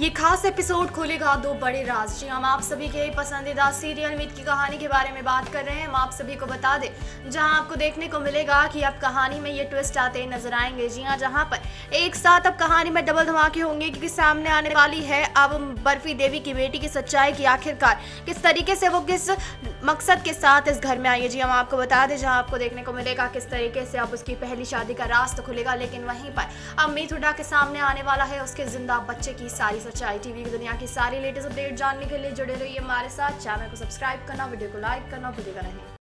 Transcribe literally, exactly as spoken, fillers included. ये खास एपिसोड खोलेगा दो बड़े राज। जी हम आप सभी के पसंदीदा सीरियल मीत की कहानी के बारे में बात कर रहे हैं। हम आप सभी को बता दें जहां आपको देखने को मिलेगा कि अब कहानी में ये ट्विस्ट आते नजर आएंगे। जी हां, जहां पर एक साथ अब कहानी में डबल धमाके होंगे क्योंकि सामने आने वाली है अब बर्फी देवी की बेटी की सच्चाई की आखिरकार किस तरीके से वो किस मकसद के साथ इस घर में आई है। जी हम आपको बता दें जहाँ आपको देखने को मिलेगा किस तरीके से अब उसकी पहली शादी का रास्ता खुलेगा, लेकिन वहीं पर अब मीतूड़ा के सामने आने वाला है उसके जिंदा बच्चे की सारी सच्चाई। टीवी की दुनिया की सारी लेटेस्ट अपडेट जानने के लिए जुड़े रहिए हमारे साथ। चैनल को सब्सक्राइब करना, वीडियो को लाइक करना भूलिएगा नहीं।